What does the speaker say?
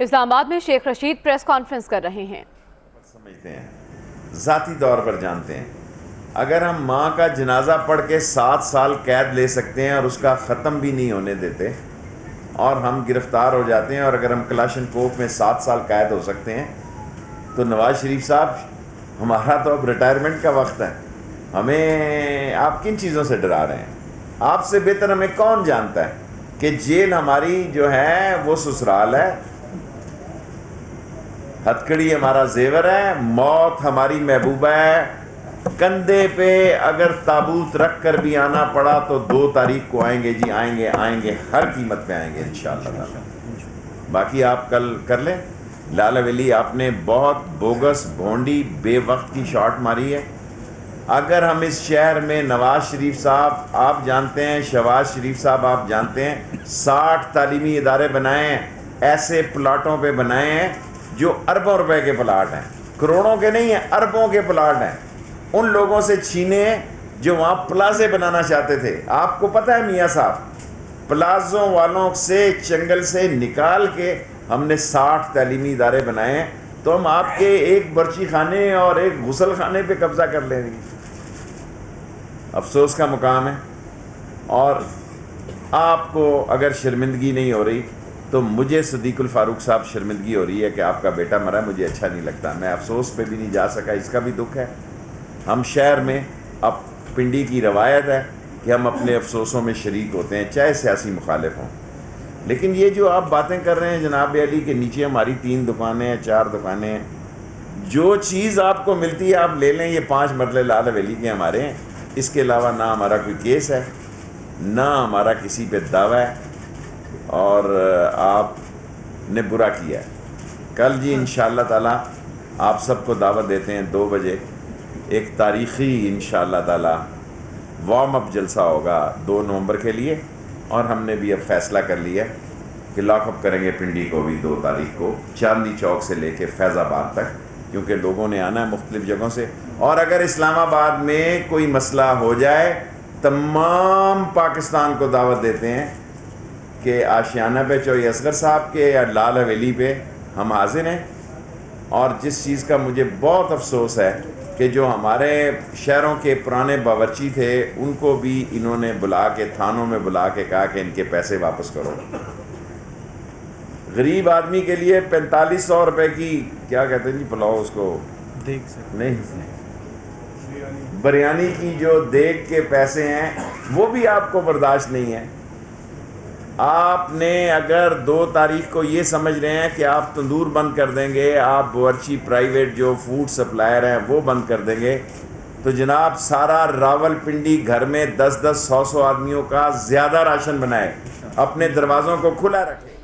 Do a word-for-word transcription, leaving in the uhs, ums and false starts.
इस्लामाबाद में Sheikh Rashid press conference कर रहे हैं। समझते हैं, जाती तौर पर जानते हैं, अगर हम माँ का जनाजा पढ़ के सात साल कैद ले सकते हैं और उसका ख़त्म भी नहीं होने देते और हम गिरफ्तार हो जाते हैं, और अगर हम कलाशन कोफ में सात साल कैद हो सकते हैं तो नवाज शरीफ साहब, हमारा तो अब रिटायरमेंट का वक्त है, हमें आप किन चीज़ों से डरा रहे हैं? आपसे बेहतर हमें कौन जानता है कि जेल हमारी जो है वो ससुराल है, हथकड़ी हमारा जेवर है, मौत हमारी महबूबा है, कंधे पे अगर ताबूत रख कर भी आना पड़ा तो दो तारीख को आएंगे जी, आएंगे आएंगे हर कीमत पे आएंगे इंशाल्लाह। बाकी आप कल कर लें। लाल हवेली, आपने बहुत बोगस भोंडी बेवक्त की शॉट मारी है। अगर हम इस शहर में, नवाज शरीफ साहब आप जानते हैं, शहबाज शरीफ साहब आप जानते हैं, साठ तालीमी इदारे बनाए हैं, ऐसे प्लाटों पे बनाए हैं जो अरबों रुपए के प्लाट हैं, करोड़ों के नहीं हैं, अरबों के प्लाट हैं, उन लोगों से छीने जो वहाँ प्लाजे बनाना चाहते थे। आपको पता है मियाँ साहब, प्लाजों वालों से चंगल से निकाल के हमने साठ तालीमी इदारे बनाए हैं, तो हम आपके एक बर्ची खाने और एक गुसल खाने पर कब्जा कर लेंगे। अफसोस का मुकाम है। और आपको अगर शर्मिंदगी नहीं हो रही तो मुझे सदीकुल फारूक साहब शर्मिंदगी हो रही है कि आपका बेटा मरा, मुझे अच्छा नहीं लगता, मैं अफसोस पे भी नहीं जा सका, इसका भी दुख है। हम शहर में, अब पिंडी की रवायत है कि हम अपने अफसोसों में शरीक होते हैं, चाहे सियासी मुखालिफ हों। लेकिन ये जो आप बातें कर रहे हैं जनाब अली के नीचे हमारी तीन दुकानें हैं, चार दुकानें हैं, जो चीज़ आपको मिलती है आप ले लें। ये पाँच मरले लाल हवेली के हमारे हैं, इसके अलावा ना हमारा कोई केस है, ना हमारा किसी पे दावा है, और आपने बुरा किया है। कल जी इंशाल्लाह ताला आप सबको दावत देते हैं, दो बजे एक तारीख़ी इंशाल्लाह ताला वार्म अप जलसा होगा दो नवंबर के लिए, और हमने भी अब फैसला कर लिया कि लॉकअप करेंगे पिंडी को भी दो तारीख को, चांदी चौक से लेके फैज़ाबाद तक, क्योंकि लोगों ने आना है मुख्तलिफ़ जगहों से। और अगर इस्लामाबाद में कोई मसला हो जाए, तमाम पाकिस्तान को दावत देते हैं कि आशियाना पे चौधरी अस्गर साहब के या लाल हवेली पे हम हाजिर हैं। और जिस चीज़ का मुझे बहुत अफसोस है कि जो हमारे शहरों के पुराने बावर्ची थे उनको भी इन्होंने बुला के थानों में बुला के कहा कि इनके पैसे वापस करो। गरीब आदमी के लिए पैंतालीस सौ रुपये की क्या कहते हैं जी, पुलाव, उसको देख सकते नहीं, बिरयानी की जो देख के पैसे हैं वो भी आपको बर्दाश्त नहीं है। आपने अगर दो तारीख को ये समझ रहे हैं कि आप तंदूर बंद कर देंगे, आप बावर्ची प्राइवेट जो फूड सप्लायर हैं वो बंद कर देंगे, तो जनाब सारा रावलपिंडी घर में दस दस सौ सौ आदमियों का ज़्यादा राशन बनाए, अपने दरवाज़ों को खुला रखें।